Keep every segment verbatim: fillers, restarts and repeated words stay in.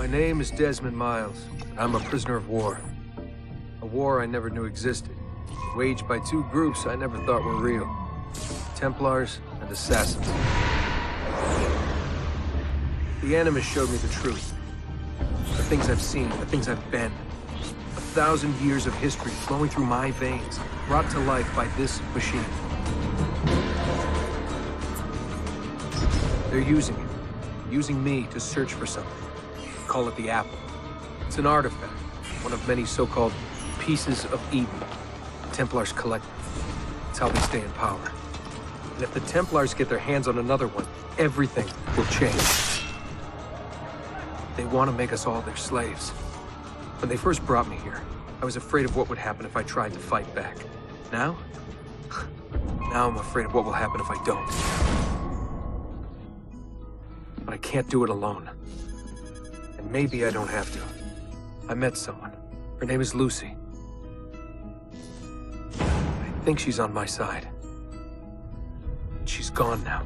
My name is Desmond Miles, and I'm a prisoner of war. A war I never knew existed, waged by two groups I never thought were real. Templars and Assassins. The Animus showed me the truth. The things I've seen, the things I've been. A thousand years of history flowing through my veins, brought to life by this machine. They're using it. Using me to search for something. Call it the Apple. It's an artifact, one of many so-called pieces of Eden. The Templars collect them. It's how they stay in power. And if the Templars get their hands on another one, everything will change. They want to make us all their slaves. When they first brought me here, I was afraid of what would happen if I tried to fight back. Now? Now I'm afraid of what will happen if I don't. But I can't do it alone. And maybe I don't have to. I met someone. Her name is Lucy. I think she's on my side. She's gone now.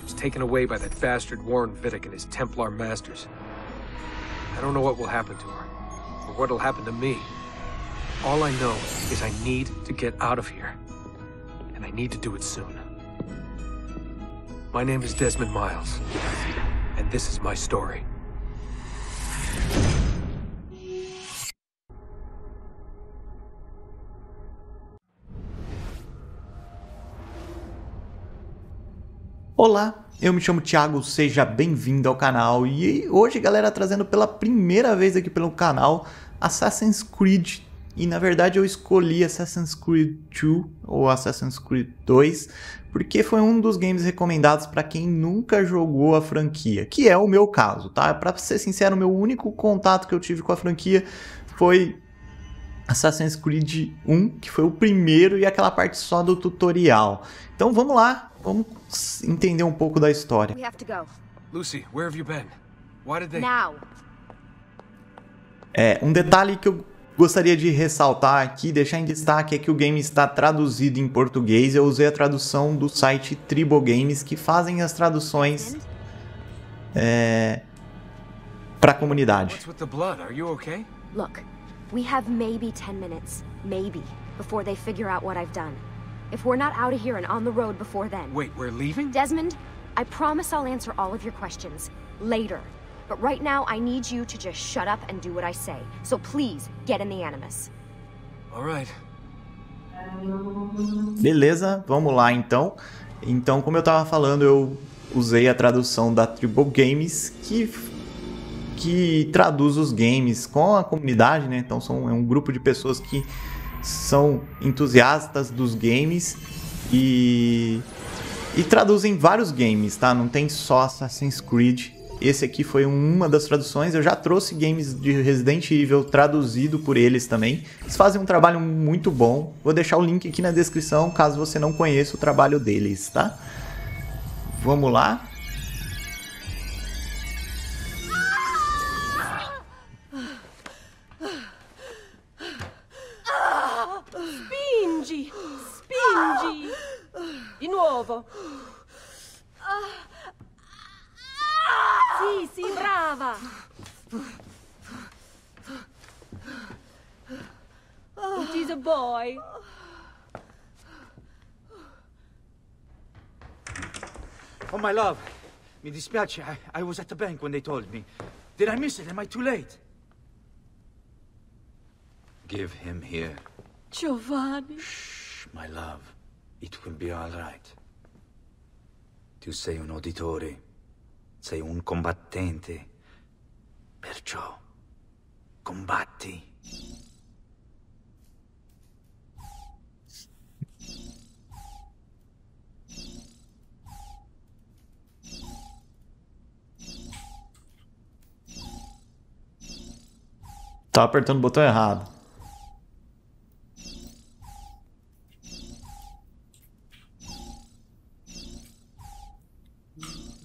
She's taken away by that bastard Warren Vidic and his Templar masters. I don't know what will happen to her, or what'll happen to me. All I know is I need to get out of here, and I need to do it soon. My name is Desmond Miles, and this is my story. Olá, eu me chamo Thiago, seja bem-vindo ao canal e hoje, galera, trazendo pela primeira vez aqui pelo canal Assassin's Creed, e na verdade eu escolhi Assassin's Creed dois ou Assassin's Creed dois porque foi um dos games recomendados para quem nunca jogou a franquia, que é o meu caso, tá? Para ser sincero, meu único contato que eu tive com a franquia foi Assassin's Creed um, que foi o primeiro, e aquela parte só do tutorial. Então vamos lá. Vamos entender um pouco da história. We have to go. Lucy, where have you been? Why did they... Now. É, um detalhe que eu gostaria de ressaltar aqui, deixar em destaque, é que o game está traduzido em português. Eu usei a tradução do site Tribo Games, que fazem as traduções é, para a comunidade. What's with the blood? Are you okay? Look, we have maybe ten minutes, maybe, before they figure out what I've done. If we're not out of here and on the road before then... Wait, we're leaving? Desmond, I promise I'll answer all of your questions. Later. But right now, I need you to just shut up and do what I say. So please, get in the Animus. All right. Beleza, vamos lá então. Então, como eu tava falando, eu usei a tradução da Tribo Games, que... que traduz os games com a comunidade, né? Então, são, é um grupo de pessoas que... são entusiastas dos games e, e traduzem vários games, tá? Não tem só Assassin's Creed. Esse aqui foi uma das traduções. Eu já trouxe games de Resident Evil traduzido por eles também. Eles fazem um trabalho muito bom. Vou deixar o link aqui na descrição caso você não conheça o trabalho deles, tá? Vamos lá. Sì, sì, brava. It is a boy. Oh my love, mi dispiace. I, I was at the bank when they told me. Did I miss it? Am I too late? Give him here. Giovanni. Shh, my love. It will be all right. Tu sei un auditore, sei un combattente, perciò combatti. Tá apertando o botão errado.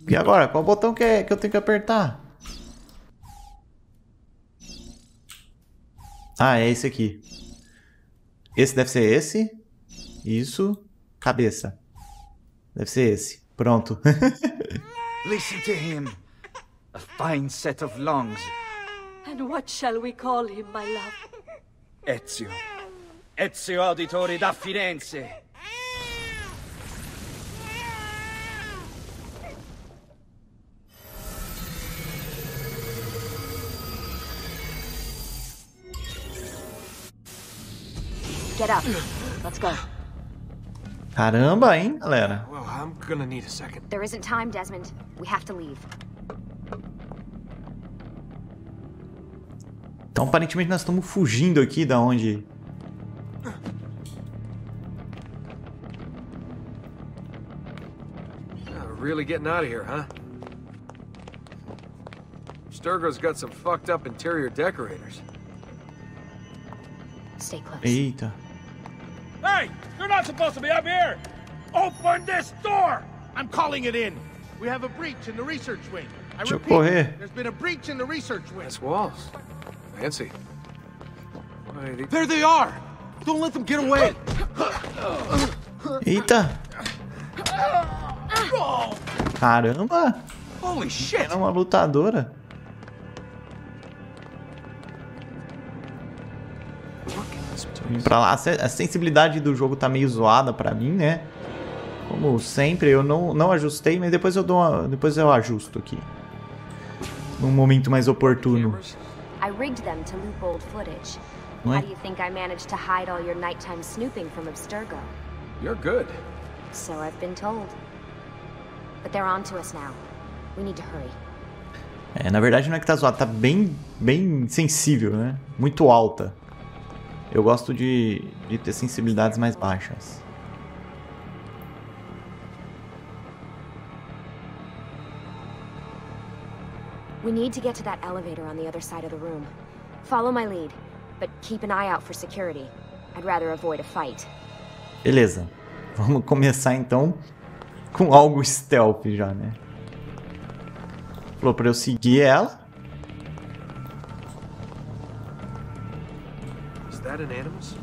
E agora, qual botão que, é, que eu tenho que apertar? Ah, é esse aqui. Esse deve ser esse. Isso. Cabeça. Deve ser esse. Pronto. Listen to him. A fine set of lungs. And what shall we call him, my love? Ezio. Ezio Auditore da Firenze. Get up. Let's go. Caramba, hein, galera. Well, I'm gonna need a second. There isn't time, Desmond. We have to leave. Então, aparentemente nós estamos fugindo aqui da onde. Really getting out of here, huh? Abstergo's got some fucked up interior decorators. Stay close. Eita. Hey, you're not supposed to be up here. Open this door. I'm calling it in. We have a breach in the research wing. I repeat, there's been a breach in the research wing. That's walls. Fancy. Why, they... There they are. Don't let them get away. Eita. Caramba! Holy shit! Era uma lutadora. Vim pra lá. A sensibilidade do jogo tá meio zoada pra mim, né? Como sempre, eu não, não ajustei, mas depois eu dou uma, depois eu ajusto aqui. Num momento mais oportuno. I rigged them to loop old footage. How do you think I managed to hide all your nighttime snooping from Abstergo? You're good. So I've been told. But they're on to us now. We need to hurry. É, na verdade não é que tá zoado, tá bem, bem sensível, né? Muito alta. Eu gosto de, de ter sensibilidades mais baixas. We need to get to that elevator on the other side of the room. Follow my lead, but keep an eye out for security. I'd rather avoid a fight. Beleza. Vamos começar então. Com algo stealth já, né? Falou pra eu seguir ela. Is that an Animus?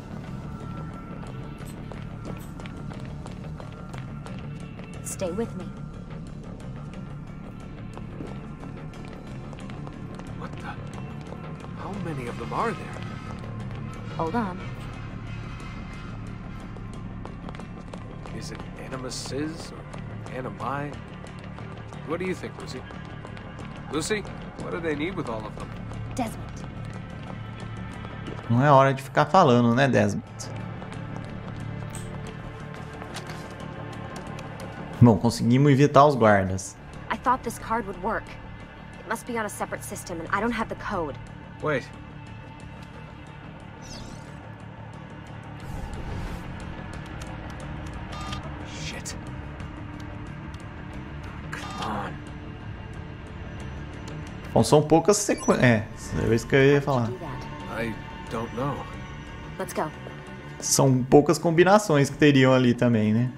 Stay with me. What the? How many of them are there? Hold on. Is it Animuses? Animi? What do you think, Lucy? Lucy, what do they need with all of them? Desmond. Não é hora de ficar falando, né, Desmond? Bom, conseguimos evitar os guardas. I thought this card would work. It must be on a separate system and I don't have the code. Wait. Bom, são poucas sequências. É, é isso que eu ia falar. São poucas combinações que teriam ali também, né?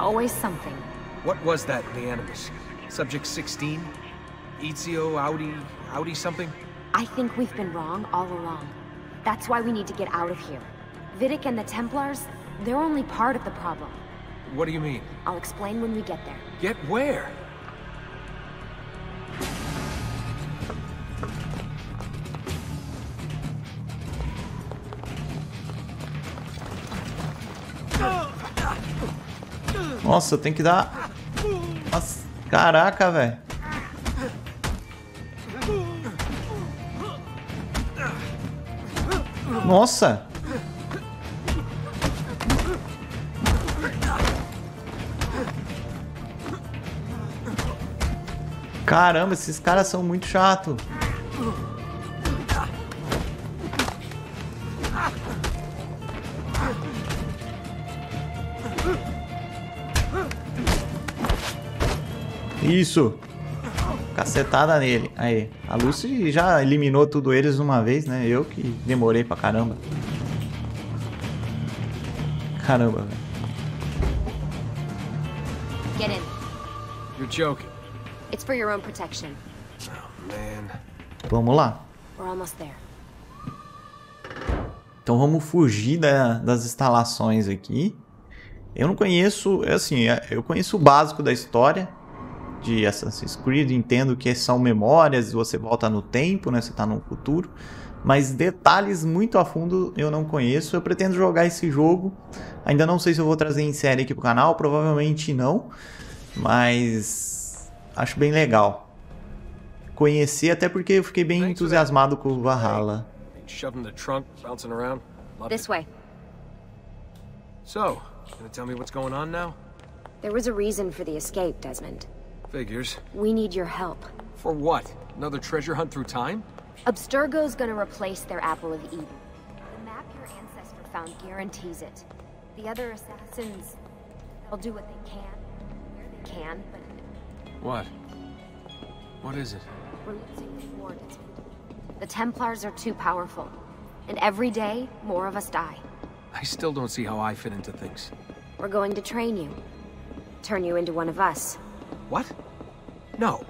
What was that, the Animus? Subject sixteen? Ezio Audi Audi something? I think we've been wrong all along. That's why we need to get out of here. Vidic and the Templars, they're only part of the problem. What do you mean? I'll explain when we get there. Get where? Nossa, eu tenho que dar... Nossa, caraca, velho. Nossa. Caramba, esses caras são muito chatos. Isso. Cacetada nele. Aí. A Lucy já eliminou tudo eles uma vez, né? Eu que demorei pra caramba. Caramba, velho. Get in. You're joking. It's for your own protection. Oh, man. Vamos lá. We're almost there. Então vamos fugir da, das instalações aqui. Eu não conheço, assim, eu conheço o básico da história. de Assassin's Creed, entendo que são memórias, você volta no tempo, né? Você está no futuro, mas detalhes muito a fundo eu não conheço. Eu pretendo jogar esse jogo, ainda não sei se eu vou trazer em série aqui pro canal, provavelmente não, mas acho bem legal conhecer, até porque eu fiquei bem entusiasmado com o Valhalla. This way. So, gonna tell me what's going on now? There was a reason for the escape, Desmond. Figures. We need your help. For what? Another treasure hunt through time? Abstergo's gonna replace their Apple of Eden. The map your ancestor found guarantees it. The other assassins, they'll do what they can, where they can, but... What? What is it? We're losing the war, Desmond. The Templars are too powerful, and every day, more of us die. I still don't see how I fit into things. We're going to train you. Turn you into one of us. What? No.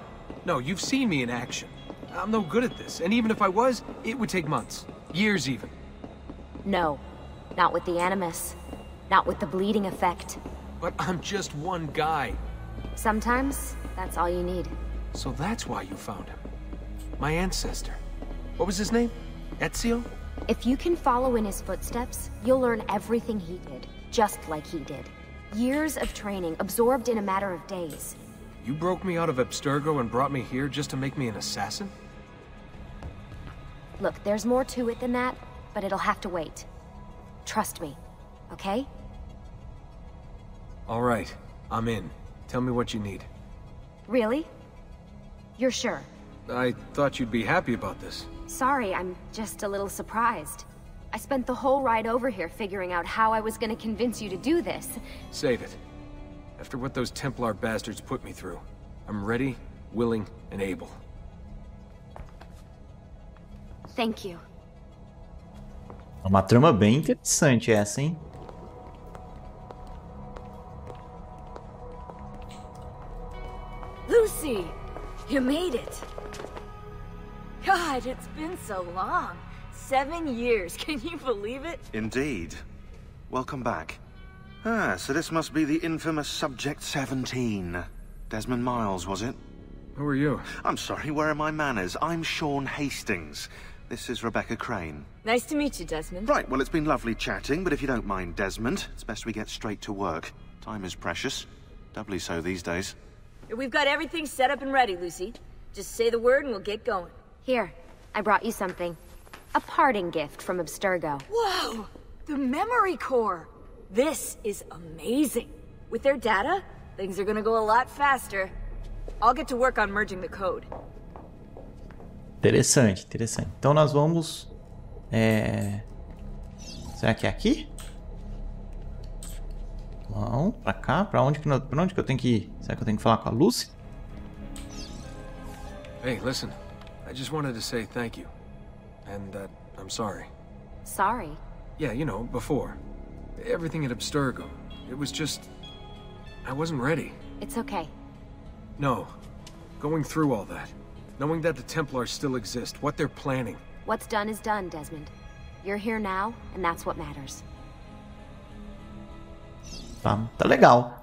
No, you've seen me in action. I'm no good at this, and even if I was, it would take months. Years even. No. Not with the Animus. Not with the bleeding effect. But I'm just one guy. Sometimes, that's all you need. So that's why you found him. My ancestor. What was his name? Ezio? If you can follow in his footsteps, you'll learn everything he did, just like he did. Years of training, absorbed in a matter of days. You broke me out of Abstergo and brought me here just to make me an assassin? Look, there's more to it than that, but it'll have to wait. Trust me, okay? All right, I'm in. Tell me what you need. Really? You're sure? I thought you'd be happy about this. Sorry, I'm just a little surprised. I spent the whole ride over here figuring out how I was gonna convince you to do this. Save it. After what those Templar bastards put me through, I'm ready, willing, and able. Thank you. Uma trama bem interessante essa, hein? Lucy, you made it. God, it's been so long. Seven years, can you believe it? Indeed. Welcome back. Ah, so this must be the infamous Subject seventeen. Desmond Miles, was it? Who are you? I'm sorry, where are my manners? I'm Sean Hastings. This is Rebecca Crane. Nice to meet you, Desmond. Right, well, it's been lovely chatting, but if you don't mind, Desmond, it's best we get straight to work. Time is precious. Doubly so these days. We've got everything set up and ready, Lucy. Just say the word and we'll get going. Here, I brought you something. A parting gift from Abstergo. Whoa! The Memory Core! This is amazing! With their data, things are gonna go a lot faster. I'll get to work on merging the code. Interessante, interessante. Então nós vamos... É... Será que é aqui? Não, pra cá? Pra onde que, nós... pra onde que eu tenho que ir? Será que eu tenho que falar com a Lucy? Hey, listen. I just wanted to say thank you. And that I'm sorry. Sorry? Yeah, you know, before. Everything at Abstergo. It was just... I wasn't ready. It's okay. No. Going through all that. Knowing that the Templars still exist, what they're planning. What's done is done, Desmond. You're here now, and that's what matters. Tá, tá legal.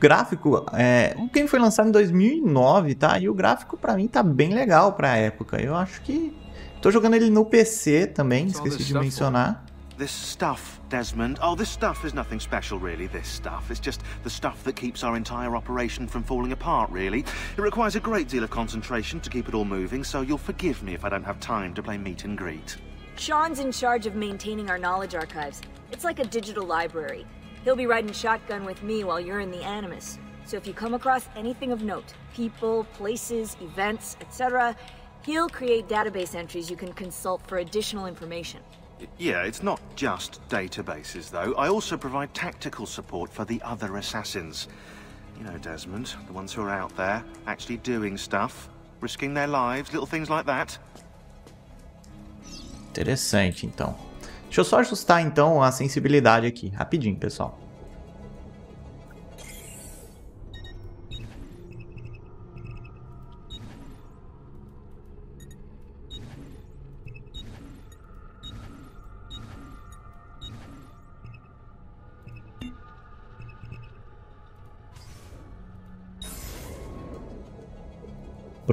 Gráfico, é, o game foi lançado em dois mil e nove, tá? E o gráfico pra mim tá bem legal pra época. Eu acho que... Tô jogando ele no P C também, esqueci de mencionar. This stuff, Desmond. Oh, this stuff is nothing special, really. This stuff is just the stuff that keeps our entire operation from falling apart, really. It requires a great deal of concentration to keep it all moving, so you'll forgive me if I don't have time to play meet and greet. Sean's in charge of maintaining our knowledge archives. It's like a digital library. He'll be riding shotgun with me while you're in the Animus. So if you come across anything of note, people, places, events, et cetera, he'll create database entries you can consult for additional information. Yeah, it's not just databases, though. I also provide tactical support for the other assassins. You know, Desmond, the ones who are out there, actually doing stuff, risking their lives, little things like that. Interessante, então. Deixa eu só ajustar, então, a sensibilidade aqui, rapidinho, pessoal.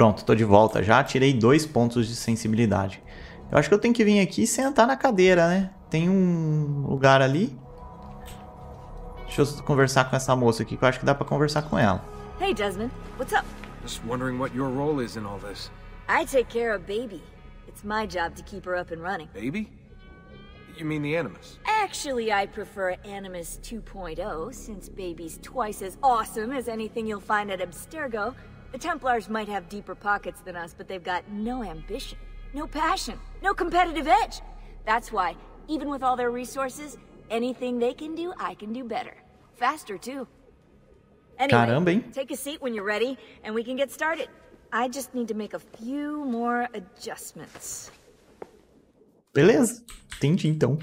Pronto, tô de volta já, tirei dois pontos de sensibilidade. Eu acho que eu tenho que vir aqui e sentar na cadeira, né? Tem um lugar ali. Deixa eu conversar com essa moça aqui, que eu acho que dá pra conversar com ela. Hey Desmond, what's up? Just wondering what your role is in all this. I take care of Baby. It's my job to keep her up and running. Baby? You mean the Animus? Actually, I prefer Animus two point oh, since Baby's twice as awesome as anything you'll find at Abstergo. The Templars might have deeper pockets than us, but they've got no ambition, no passion, no competitive edge. That's why, even with all their resources, anything they can do, I can do better. Faster, too. Anyway, Caramba, hein? Take a seat when you're ready, and we can get started. I just need to make a few more adjustments. Beleza. Entendi, então.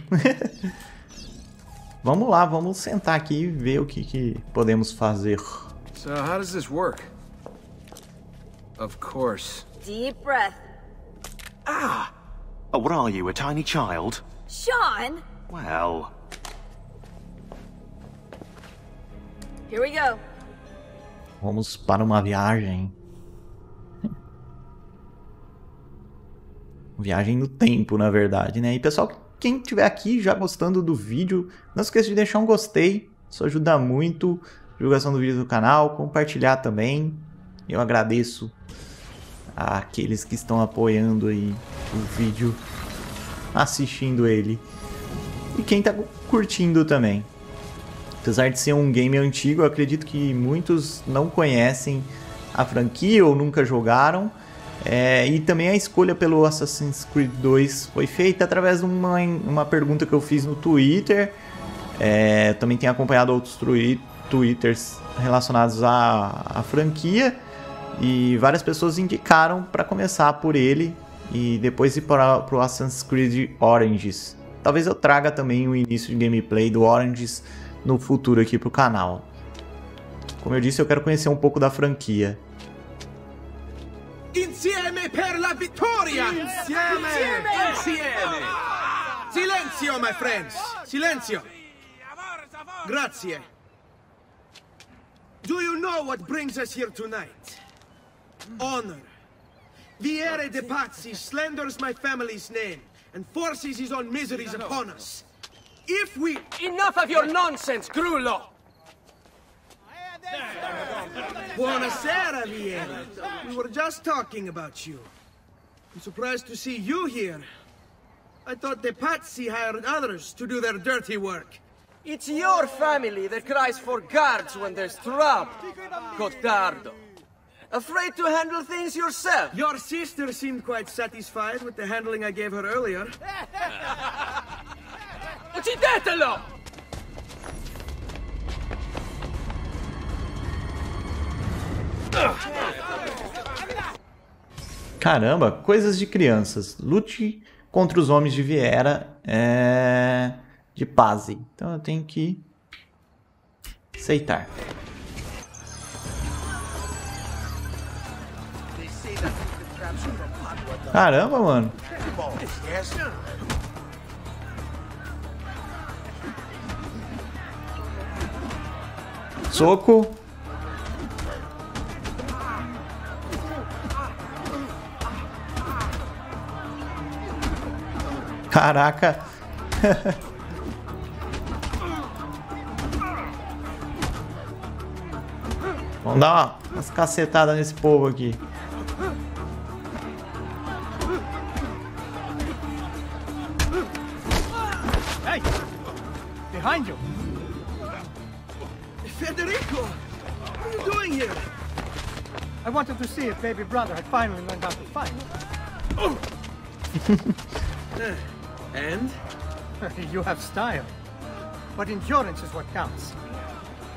Vamos lá, vamos sentar aqui e ver o que, que podemos fazer. So, how does this work? Of course. Deep breath. Ah! Oh, what are you, a tiny child? Sean! Well. Here we go. Vamos para uma viagem. Viagem no tempo, na verdade, né? E pessoal, quem estiver aqui já gostando do vídeo, não se esqueça de deixar um gostei. Isso ajuda muito. Divulgação do vídeo do canal, compartilhar também. Eu agradeço àqueles que estão apoiando aí o vídeo, assistindo ele. E quem tá curtindo também. Apesar de ser um game antigo, eu acredito que muitos não conhecem a franquia ou nunca jogaram. É, e também a escolha pelo Assassin's Creed dois foi feita através de uma, uma pergunta que eu fiz no Twitter. É, também tenho acompanhado outros tweets. Twitters relacionados à, à franquia e várias pessoas indicaram para começar por ele e depois ir para o Assassin's Creed Origins. Talvez eu traga também o início de gameplay do Origins no futuro aqui para o canal. Como eu disse, eu quero conhecer um pouco da franquia. Insieme per la vittoria! Insieme! Insieme! Silêncio, my friends! Silêncio! Grazie! Do you know what brings us here tonight? Honor. Vieri de' Pazzi slanders my family's name and forces his own miseries upon us. If we... Enough of your nonsense, Grullo! Buonasera, Vieri. We were just talking about you. I'm surprised to see you here. I thought de' Pazzi hired others to do their dirty work. It's your family that cries for guards when there's trouble, Gottardo. Afraid to handle things yourself? Your sister seemed quite satisfied with the handling I gave her earlier. Uccidetelo! Caramba, coisas de crianças. Lute contra os homens de Viera é... de Pazzi. Então eu tenho que aceitar. Caramba, mano. Soco. Caraca. Vamos dar uma, umas cacetadas nesse povo aqui. Hey! Behind you! Federico! What are you doing here? I wanted to see if baby brother had finally learned how to fight. Oh. uh, and? You have style. But endurance is what counts.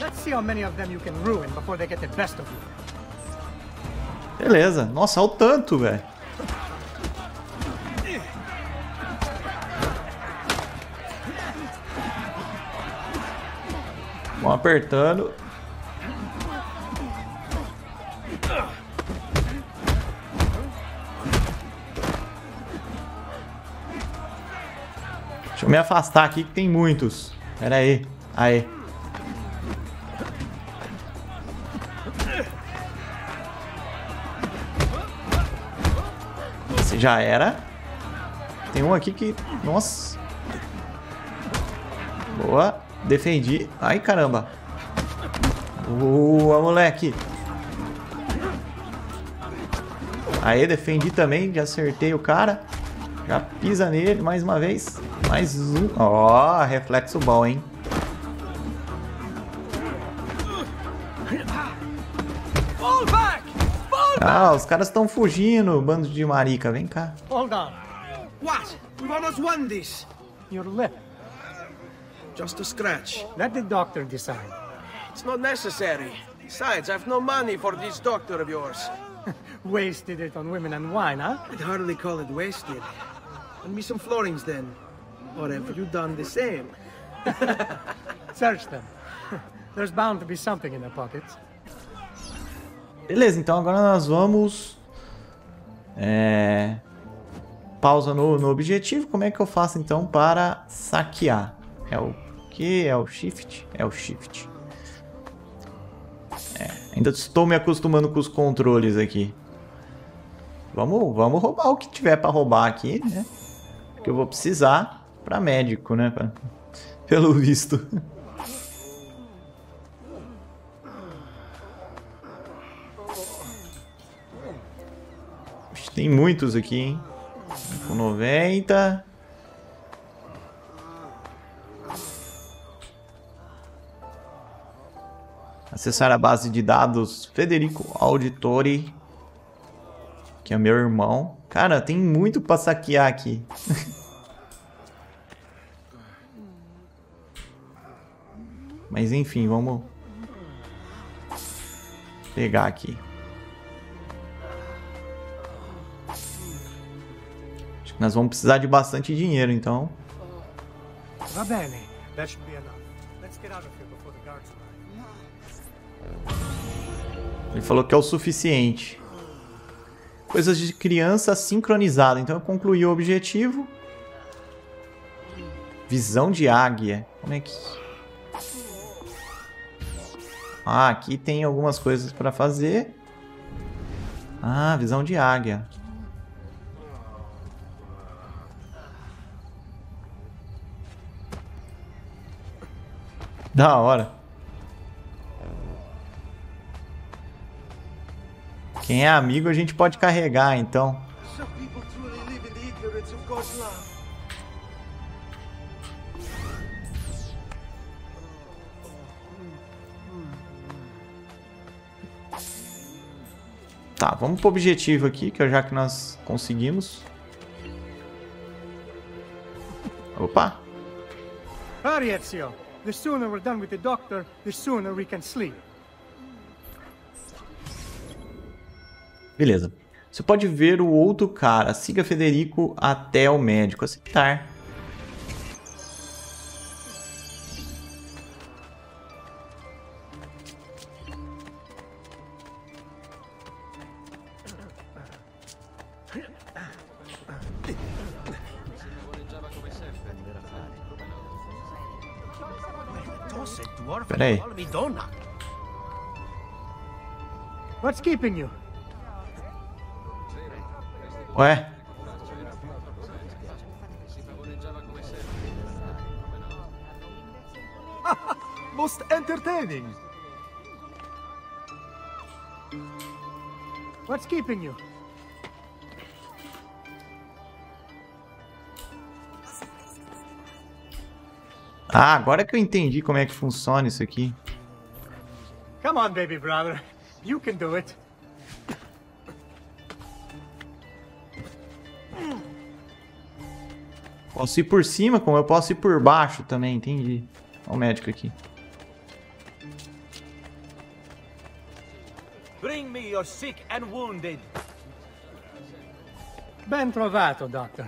Let's see how many of them you can ruin before they get the best of you. Beleza. Nossa, olha o tanto, velho. Vão apertando. Deixa eu me afastar aqui que tem muitos. Pera aí. Aí. Esse já era. Tem um aqui que... Nossa. Boa. Defendi. Ai, caramba. Boa, moleque. Aê, defendi também. Já acertei o cara. Já pisa nele mais uma vez. Mais um. Ó, reflexo bom, hein? Ah, os caras estão fugindo, bando de marica. Vem cá. Hold on. What? We've almost won this. Your lip. Just a scratch. Let the doctor decide. It's not necessary. Besides, I've no money for this doctor of yours. Wasted it on women and wine, huh? I'd hardly call it wasted. And me some florins then. Or have you done the same? Search them. There's bound to be something in their pockets. Beleza, então agora nós vamos... É... Pausa no, no objetivo. Como é que eu faço então para saquear? É o que? É o shift? É o shift. É, ainda estou me acostumando com os controles aqui. Vamos, vamos roubar o que tiver para roubar aqui, né? Que eu vou precisar para médico, né? Pra... Pelo visto. Tem muitos aqui, hein? cinco e noventa. Acessar a base de dados Federico Auditore, que é meu irmão. Cara, tem muito pra saquear aqui. Mas enfim, vamos pegar aqui. Nós vamos precisar de bastante dinheiro, então. Ele falou que é o suficiente. Coisas de criança sincronizada. Então eu concluí o objetivo. Visão de águia. Como é que... Ah, aqui tem algumas coisas para fazer. Ah, visão de águia. Da hora. Quem é amigo a gente pode carregar, então. Tá, vamos pro objetivo aqui, que já que nós conseguimos. Opa. Hurry, Ezio. The sooner we're done with the doctor, the sooner we can sleep. Beleza. Você pode ver o outro cara. Siga Federico até o médico. Aceitar. Peraí. Ué? Most entertaining. What's keeping you? Ah, agora que eu entendi como é que funciona isso aqui. Come on, baby brother. You can do it. Posso ir por cima, como eu posso ir por baixo também, entendi. Olha o médico aqui. Bring me your sick and wounded. Ben trovato, doctor.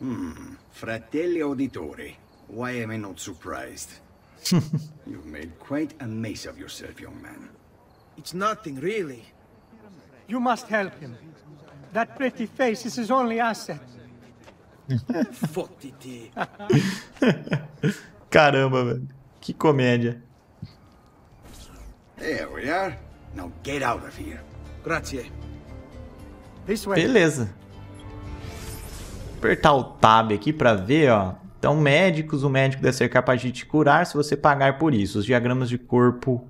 Hmm. Fratelli Auditore, why am I not surprised? You've made quite a mess of yourself, young man. It's nothing, really. You must help him. That pretty face is his only asset. Fotiti. Caramba, velho. Que comédia. There we are. Now get out of here. Grazie. Beleza. Apertar o tab aqui para ver, ó. Então, médicos, o médico deve ser capaz de te curar se você pagar por isso. Os diagramas de corpo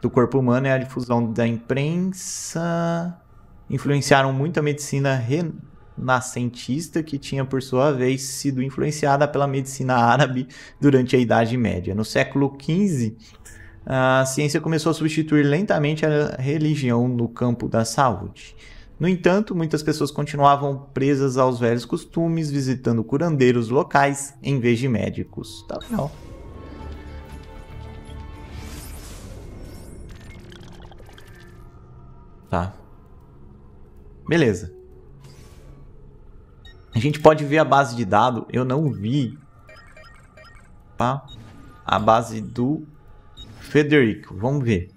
do corpo humano e a difusão da imprensa influenciaram muito a medicina renascentista, que tinha, por sua vez, sido influenciada pela medicina árabe durante a Idade Média. No século quinze, a ciência começou a substituir lentamente a religião no campo da saúde. No entanto, muitas pessoas continuavam presas aos velhos costumes, visitando curandeiros locais em vez de médicos. Tá legal. Tá. Beleza. A gente pode ver a base de dados. Eu não vi. Tá? A base do Federico. Vamos ver.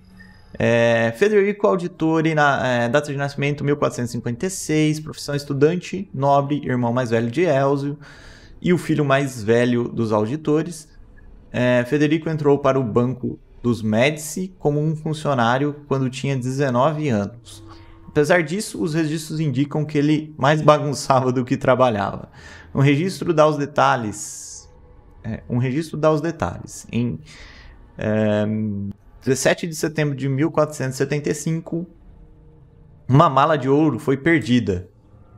É, Federico Auditore, na, é, data de nascimento mil quatrocentos e cinquenta e seis, profissão estudante, nobre, irmão mais velho de Ezio e o filho mais velho dos auditores. É, Federico entrou para o banco dos Medici como um funcionário quando tinha dezenove anos. Apesar disso, os registros indicam que ele mais bagunçava do que trabalhava. Um registro dá os detalhes. É, um registro dá os detalhes. Em... É, dezessete de setembro de mil quatrocentos e setenta e cinco, uma mala de ouro foi perdida.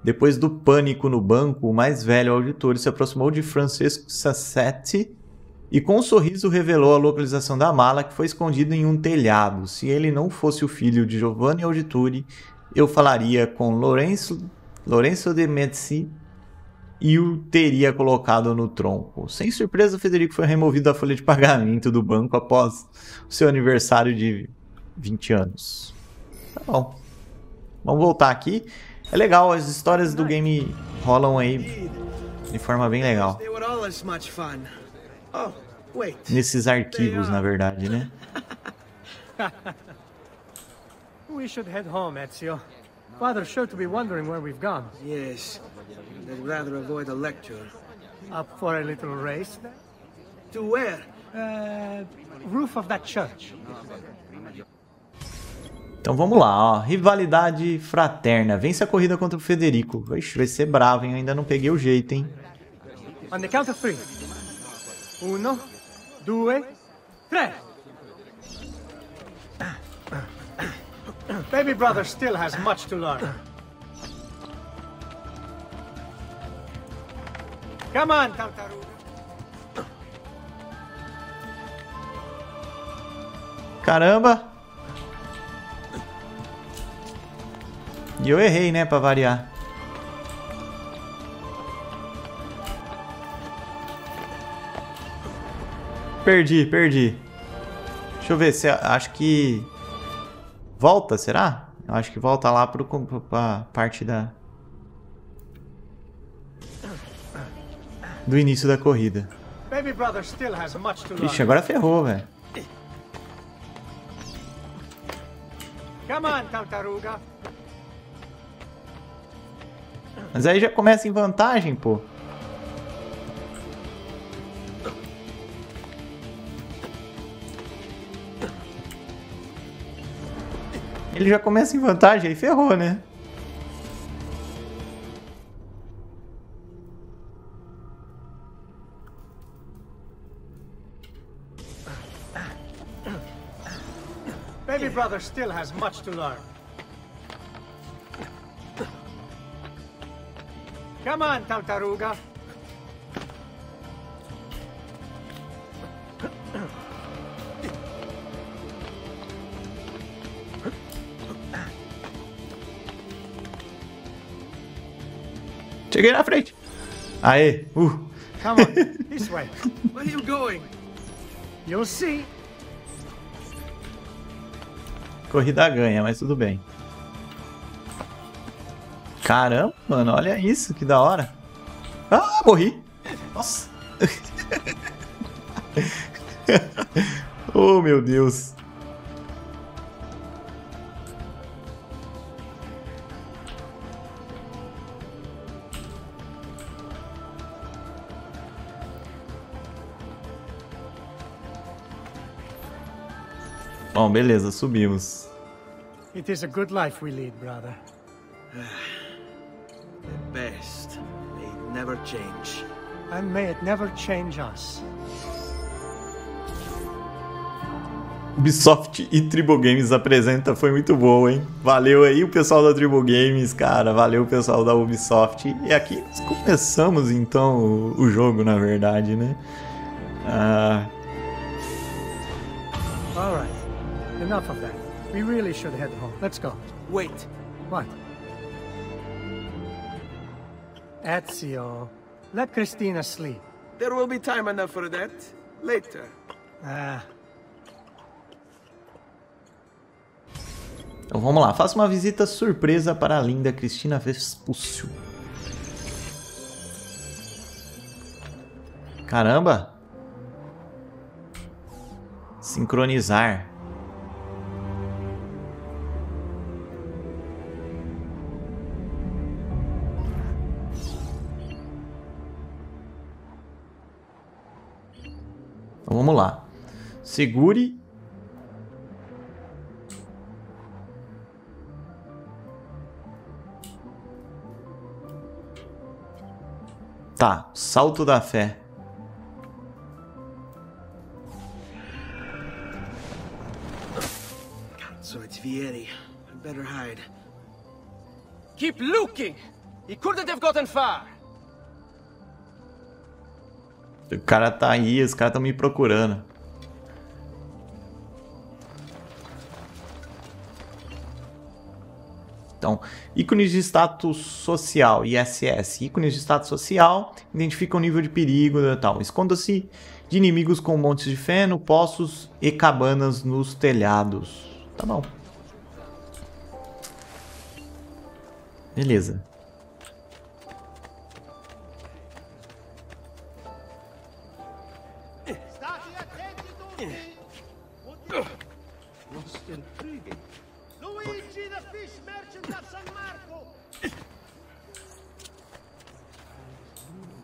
Depois do pânico no banco, o mais velho auditor se aproximou de Francesco Sassetti e com um sorriso revelou a localização da mala, que foi escondida em um telhado. Se ele não fosse o filho de Giovanni Auditore, eu falaria com Lorenzo, Lorenzo de Medici e o teria colocado no tronco. Sem surpresa, Federico foi removido da folha de pagamento do banco após o seu aniversário de vinte anos. Tá bom. Vamos voltar aqui. É legal, as histórias do game rolam aí de forma bem legal. Nesses arquivos, na verdade, né? We should head home, Ezio. Father's sure to be wondering where we've gone. Yes. They'd rather avoid a lecture. Up for a little race? To where? Uh, roof of that church. Então vamos lá, ó. Rivalidade fraterna. Vence a corrida contra o Federico. Ixi, vai ser bravo, hein? Eu ainda não peguei o jeito, hein? On the count of three. Uno, due, tre. Baby brother still has much to learn. Come on, tartaruga. Caramba! E eu errei, né, pra variar. Perdi, perdi. Deixa eu ver se... Acho que... Volta, será? Eu acho que volta lá pro, pra parte da... do início da corrida. Ixi, agora ferrou, velho. Mas aí já começa em vantagem, pô. Ele já começa em vantagem, aí ferrou, né? Baby brother still has much to learn. Come on, tartaruga. Cheguei na frente. Aê. Uh. Come on, this way. Where are you going? You'll see. Corrida ganha, mas tudo bem. Caramba, mano, olha isso, que da hora. Ah, morri. Nossa. Oh, meu Deus. Bom, beleza, subimos. It is a good life we lead, brother. The best may it never change. And may it never change us. Ubisoft e Tribo Games apresenta, foi muito bom, hein? Valeu aí o pessoal da Tribo Games, cara, valeu o pessoal da Ubisoft. E aqui nós começamos então o, o jogo, na verdade, né? Ah... All right. Enough of that. We really should head home. Let's go. Wait. What? Ezio, let Cristina sleep. There will be time enough for that later. Ah. Então vamos lá, faça uma visita surpresa para a linda Cristina Vespucci. Caramba! Sincronizar. Então vamos lá. Segure. Tá, salto da fé. So it's Vieri. I better hide. Keep looking. He couldn't have gotten far. O cara tá aí, os caras estão me procurando. Então, ícones de status social, I S S. Ícones de status social identificam o nível de perigo e tal. Esconda-se de inimigos com montes de feno, poços e cabanas nos telhados. Tá bom. Beleza.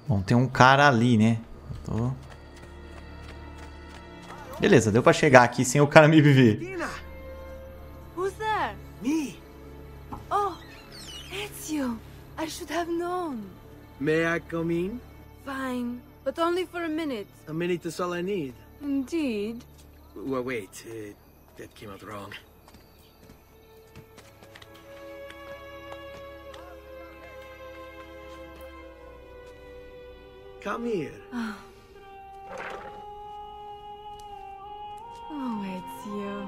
Bom, tem um cara ali, né? Tô... Beleza, deu pra chegar aqui sem o cara me ver. Who's there? Me. Oh, Ezio. I should have known. May I come in? Fine, but only for a minute. A minute is all I need. Indeed. Well, wait, uh, that came out wrong. Come here. Oh. Oh, Ezio.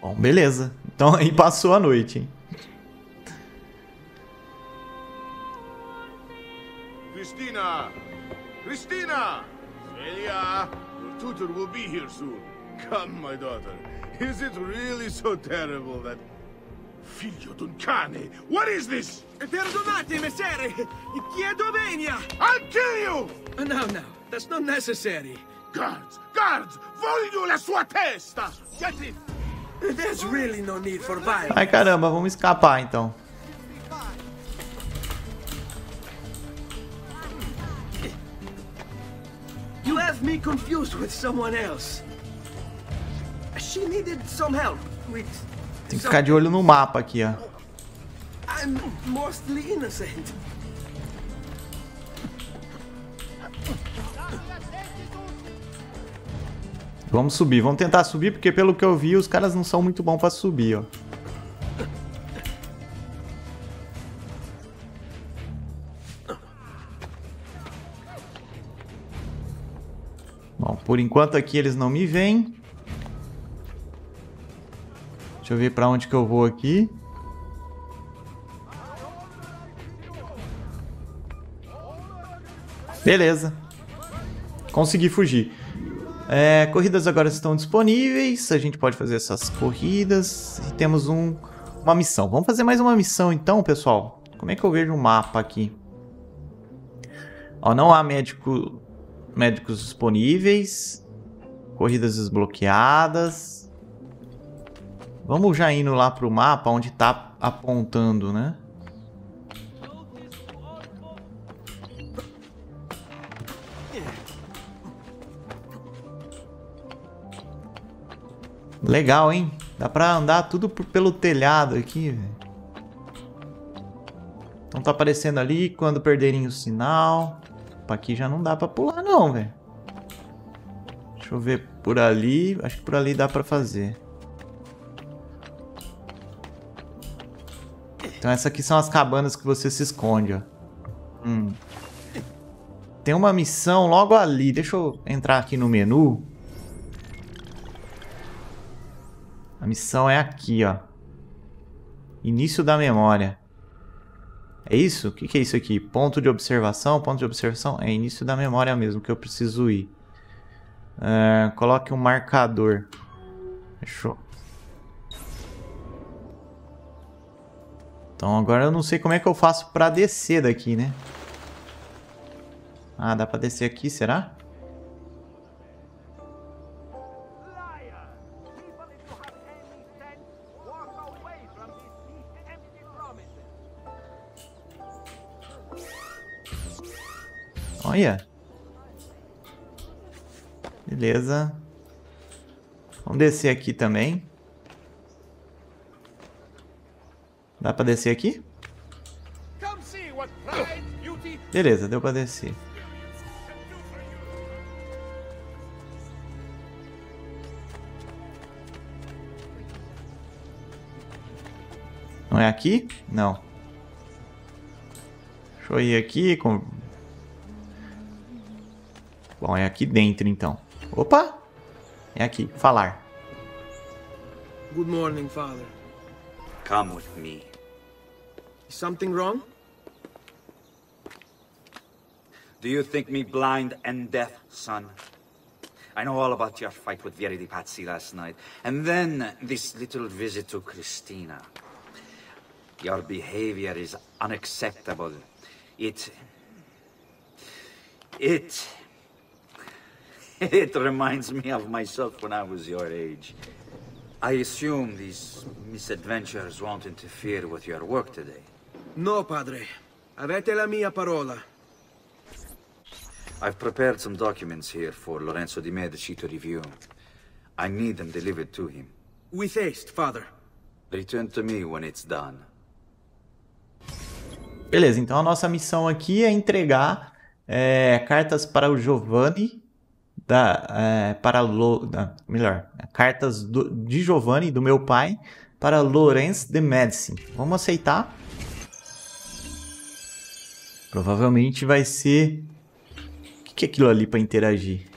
Bom, beleza. Então aí passou a noite, hein? Cristina! Cristina! Celia! Your tutor will be here soon. Come, my daughter. Is it really so terrible that... Figlio d'un cane! What is this? Perdonate, messere! Chiedo venia! I'll kill you! No, no. That's not necessary. Guards! Guards! Voglio la sua testa! Get it! There's really no need for violence. Ai, caramba. Vamos escapar, então. You have me confused with someone else. She needed some help with. Tem que ficar de olho no mapa aqui, ó. I'm mostly innocent. Vamos subir, vamos tentar subir porque pelo que eu vi os caras não são muito bons pra subir, ó. Bom, por enquanto aqui eles não me veem. Deixa eu ver pra onde que eu vou aqui. Beleza. Consegui fugir. É, corridas agora estão disponíveis, a gente pode fazer essas corridas e temos um, uma missão. Vamos fazer mais uma missão então, pessoal. Como é que eu vejo o mapa aqui? Ó, não há médico, médicos disponíveis, corridas desbloqueadas. Vamos já indo lá pro mapa onde tá apontando, né? Legal, hein? Dá pra andar tudo pelo telhado aqui, velho. Então tá aparecendo ali quando perderem o sinal. Opa, aqui já não dá pra pular não, velho. Deixa eu ver por ali. Acho que por ali dá pra fazer. Então essas aqui são as cabanas que você se esconde, ó. Hum. Tem uma missão logo ali. Deixa eu entrar aqui no menu. A missão é aqui, ó. Início da memória. É isso? O que que é isso aqui? Ponto de observação, ponto de observação. É início da memória mesmo que eu preciso ir. Uh, coloque um marcador. Fechou. Então agora eu não sei como é que eu faço pra descer daqui, né? Ah, dá pra descer aqui, será? Olha. Beleza. Vamos descer aqui também. Dá pra descer aqui? Beleza, deu pra descer. Não é aqui? Não. Deixa eu ir aqui com... Bom, é aqui dentro, então. Opa! É aqui. Falar. Good morning, father. Come with me. Is something wrong? Do you think me blind and deaf, son? I know all about your fight with Vieri de' Pazzi last night, and then this little visit to Cristina. Your behavior is unacceptable. It... It... It reminds me of myself when I was your age. I assume these misadventures won't interfere with your work today. No, padre. Avete la mia parola. I've prepared some documents here for Lorenzo de Medici to review. I need them delivered to him. With haste, father. Return to me when it's done. Beleza, então a nossa missão aqui é entregar é, cartas para o Giovanni. Da, é, para Lo, da, melhor, cartas do, de Giovanni, do meu pai, para Lorenzo de Medici. Vamos aceitar. Provavelmente vai ser... O que, que é aquilo ali para interagir?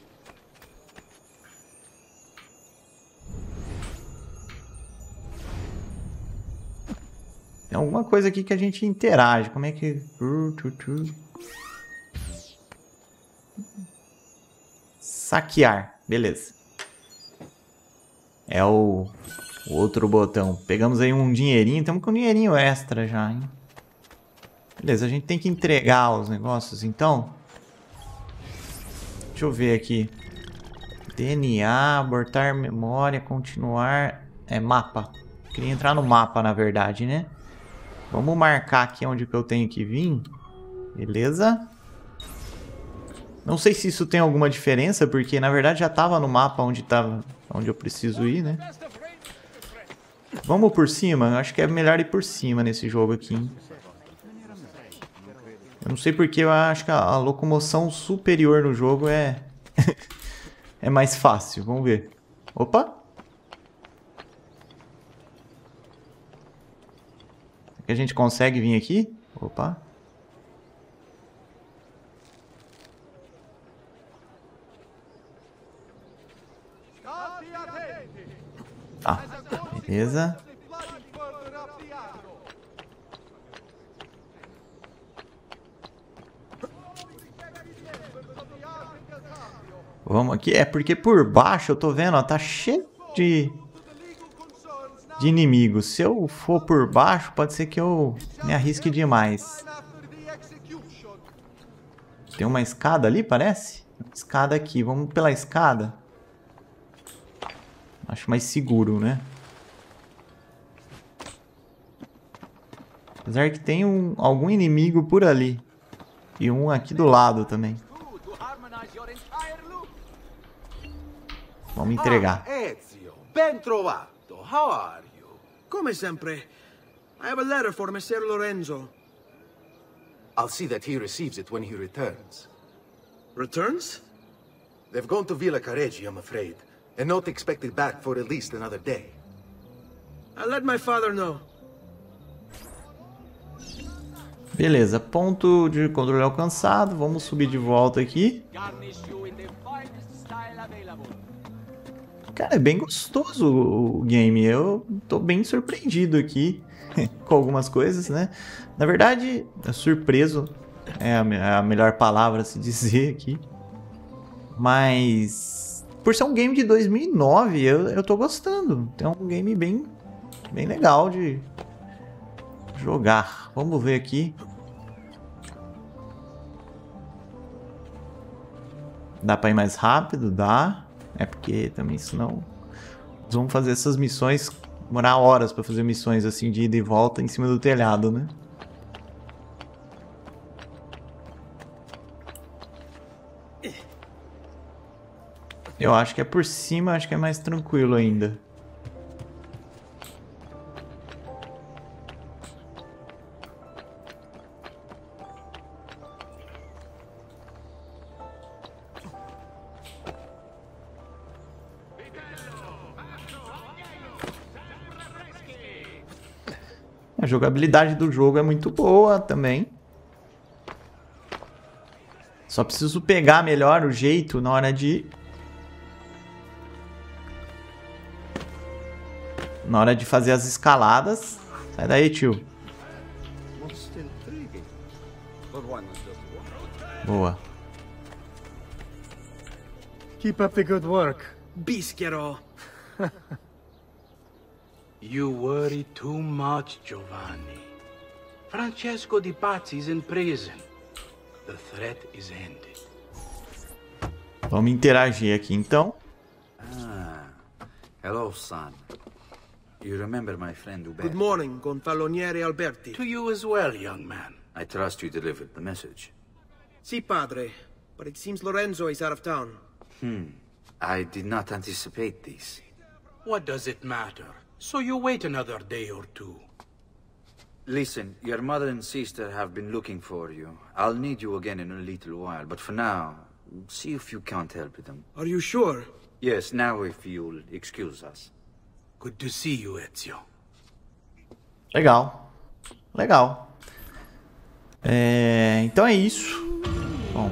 Tem alguma coisa aqui que a gente interage. Como é que... Saquear. Beleza. É o, o outro botão. Pegamos aí um dinheirinho. Estamos com um dinheirinho extra já, hein? Beleza, a gente tem que entregar os negócios, então. Deixa eu ver aqui. D N A, abortar memória, continuar... É mapa. Queria entrar no mapa, na verdade, né? Vamos marcar aqui onde que eu tenho que vir. Beleza. Não sei se isso tem alguma diferença, porque na verdade já tava no mapa onde tava, onde eu preciso ir, né? Vamos por cima? Eu acho que é melhor ir por cima nesse jogo aqui, hein? Eu não sei porque eu acho que a, a locomoção superior no jogo é... é mais fácil, vamos ver. Opa! Será que a gente consegue vir aqui? Opa! Ah, beleza. Vamos aqui. É porque por baixo eu tô vendo, ó, tá cheio de, de inimigos. Se eu for por baixo, pode ser que eu me arrisque demais. Tem uma escada ali, parece? Escada aqui. Vamos pela escada. Acho mais seguro, né? Apesar que tem um, algum inimigo por ali. E um aqui do lado também. Vamos entregar. Ah, Ezio, ben trovato. How are you? Come sempre. I have a letter for Messer Lorenzo. I'll see that he receives it when he returns. Returns? They've gone to Villa Careggi, I'm afraid, and not expected back for at least another day. I'll let my father know. Beleza, ponto de controle alcançado. Vamos subir de volta aqui. Cara, é bem gostoso o game. Eu tô bem surpreendido aqui com algumas coisas, né? Na verdade, surpreso é a melhor palavra a se dizer aqui. Mas por ser um game de dois mil e nove, eu, eu tô gostando. É um game bem, bem legal de jogar. Vamos ver aqui. Dá pra ir mais rápido? Dá. É porque também senão nós vamos fazer essas missões, demorar horas pra fazer missões assim de ida e volta em cima do telhado, né? Eu acho que é por cima, acho que é mais tranquilo ainda. A jogabilidade do jogo é muito boa também. Só preciso pegar melhor o jeito na hora de... Na hora de fazer as escaladas. Sai daí, tio. Boa. Keep up the good work. Bisquero. You worry too much, Giovanni. Francesco de Pazzi is in prison. The threat is ended. Vamos interagir aqui então. Ah. Hello, son. You remember my friend Uberto? Good morning, Gonfaloniere Alberti. To you as well, young man. I trust you delivered the message. Si, padre. But it seems Lorenzo is out of town. Hmm. I did not anticipate this. What does it matter? So you wait another day or two. Listen, your mother and sister have been looking for you. I'll need you again in a little while, but for now, see if you can't help them. Are you sure? Yes, now if you'll excuse us. Good to see you, Ezio. Legal. Legal. É, então é isso. Bom,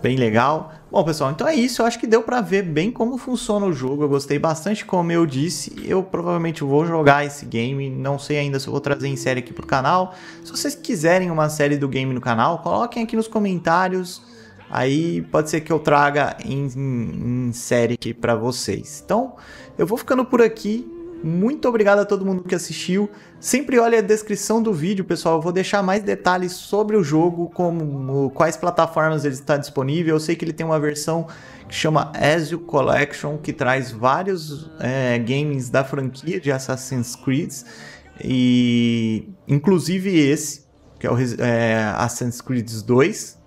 bem legal. Bom, pessoal, então é isso. Eu acho que deu pra ver bem como funciona o jogo. Eu gostei bastante, como eu disse. Eu provavelmente vou jogar esse game. Não sei ainda se eu vou trazer em série aqui pro canal. Se vocês quiserem uma série do game no canal, coloquem aqui nos comentários. Aí pode ser que eu traga em, em, em série aqui pra vocês. Então, eu vou ficando por aqui. Muito obrigado a todo mundo que assistiu. Sempre olhe a descrição do vídeo, pessoal. Eu vou deixar mais detalhes sobre o jogo, como quais plataformas ele está disponível. Eu sei que ele tem uma versão que chama Ezio Collection, que traz vários é, games da franquia de Assassin's Creed. E inclusive esse, que é o é, Assassin's Creed dois,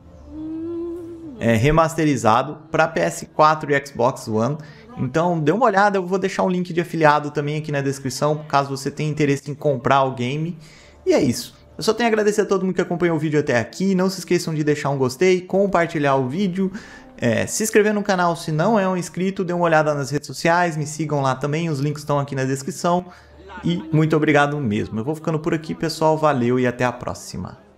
é, remasterizado para P S quatro e Xbox One. Então, dê uma olhada, eu vou deixar um link de afiliado também aqui na descrição, caso você tenha interesse em comprar o game. E é isso. Eu só tenho a agradecer a todo mundo que acompanhou o vídeo até aqui. Não se esqueçam de deixar um gostei, compartilhar o vídeo, é, se inscrever no canal se não é um inscrito, dê uma olhada nas redes sociais, me sigam lá também, os links estão aqui na descrição. E muito obrigado mesmo. Eu vou ficando por aqui, pessoal. Valeu e até a próxima.